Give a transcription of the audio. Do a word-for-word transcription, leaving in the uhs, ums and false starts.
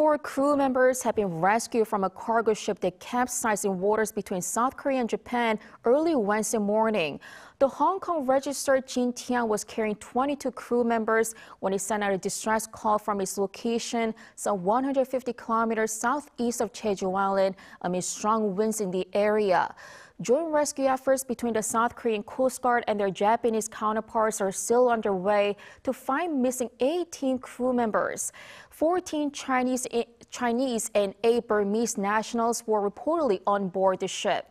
Four crew members have been rescued from a cargo ship that capsized in waters between South Korea and Japan early Wednesday morning. The Hong Kong-registered Jin Tian was carrying twenty-two crew members when he sent out a distress call from its location some one hundred fifty kilometers southeast of Jeju Island amid strong winds in the area. Joint rescue efforts between the South Korean Coast Guard and their Japanese counterparts are still underway to find missing eighteen crew members. fourteen Chinese, Chinese and eight Burmese nationals were reportedly on board the ship.